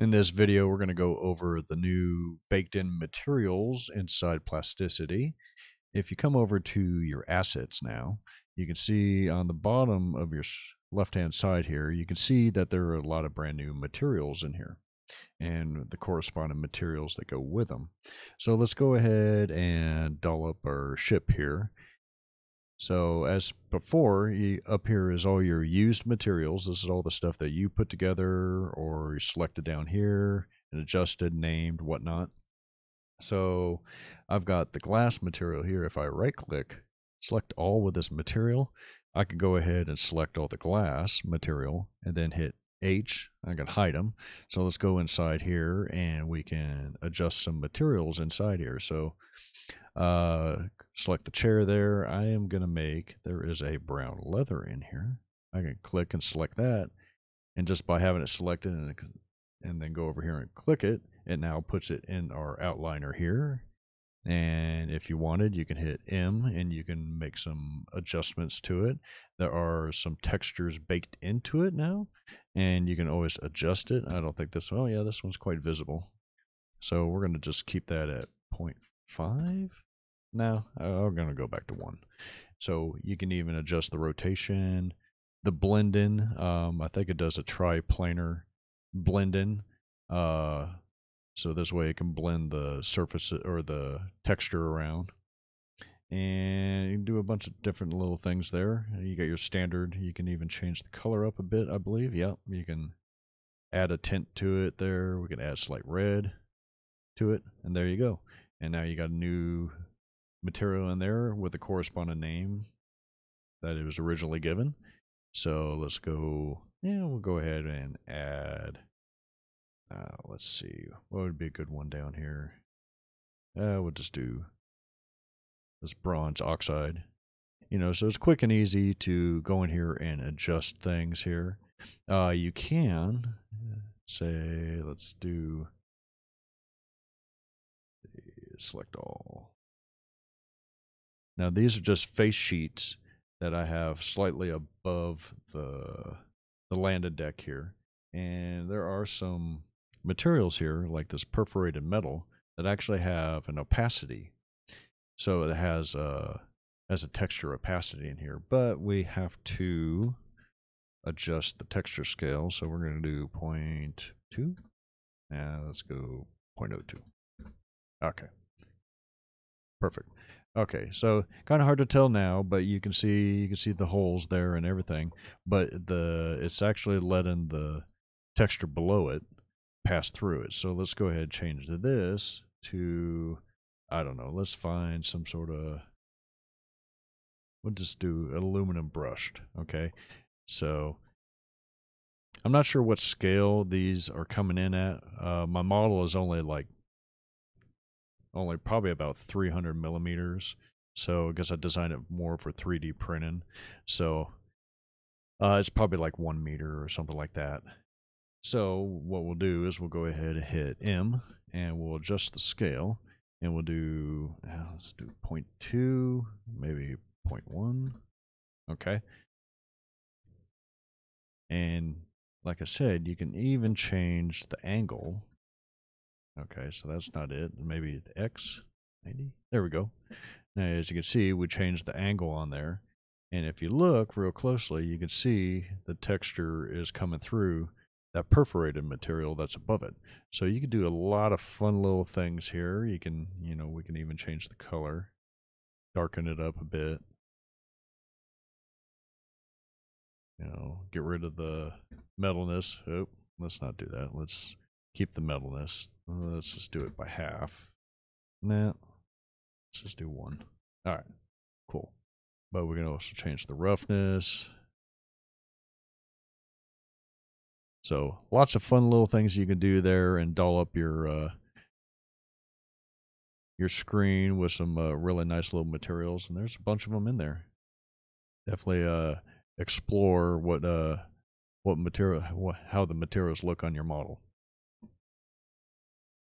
In this video, we're going to go over the new baked-in materials inside Plasticity. If you come over to your assets now, you can see on the bottom of your left-hand side here, you can see that there are a lot of brand new materials in here and the corresponding materials that go with them. So let's go ahead and doll up our ship here. So as before, up here is all your used materials. This is all the stuff that you put together or you selected down here and adjusted, named, whatnot. So I've got the glass material here. If I right click, select all with this material, I can go ahead and select all the glass material and then hit H. I can hide them. So let's go inside here and we can adjust some materials inside here. So select the chair there. I am going to make, there is a brown leather in here. I can click and select that. And just by having it selected and then go over here and click it, it now puts it in our outliner here. And if you wanted, you can hit M and you can make some adjustments to it. There are some textures baked into it now, and you can always adjust it. I don't think this one, oh yeah, this one's quite visible. So we're going to just keep that at 0.5. No, I'm going to go back to 1. So you can even adjust the rotation, the blend in. I think it does a triplanar blend in. So this way it can blend the surface or the texture around. And you can do a bunch of different little things there. You got your standard. You can even change the color up a bit, I believe. Yep, you can add a tint to it there. We can add slight red to it. And there you go. And now you got a new material in there with the corresponding name that it was originally given. So let's go, yeah, we'll go ahead and add, let's see, what would be a good one down here? We'll just do this bronze oxide. You know, so it's quick and easy to go in here and adjust things here. You can say, let's do, select all. Now these are just face sheets that I have slightly above the landing deck here. And there are some materials here, like this perforated metal, that actually have an opacity. So it has a texture opacity in here, but we have to adjust the texture scale. So we're gonna do 0.2. Now let's go 0.02. Okay, perfect. Okay, so kind of hard to tell now, but you can see the holes there and everything, but it's actually letting the texture below it pass through it. So let's go ahead and change this to, I don't know, let's find some sort of, we'll just do aluminum brushed, okay? So I'm not sure what scale these are coming in at. My model is only probably about 300 millimeters. So I guess I designed it more for 3D printing. So it's probably like 1 meter or something like that. So what we'll do is we'll go ahead and hit M and we'll adjust the scale and we'll do, let's do 0.2, maybe 0.1. Okay. And like I said, you can even change the angle. Okay, so that's not it. Maybe the X, maybe? There we go. Now, as you can see, we changed the angle on there. And if you look real closely, you can see the texture is coming through that perforated material that's above it. So you can do a lot of fun little things here. You can, you know, we can even change the color, darken it up a bit. You know, get rid of the metalness. Oh, let's not do that. Let's keep the metalness. Let's just do it by half. Nah, let's just do 1. All right, cool. But we can also change the roughness. So lots of fun little things you can do there and doll up your screen with some really nice little materials. And there's a bunch of them in there. Definitely explore what material, how the materials look on your model.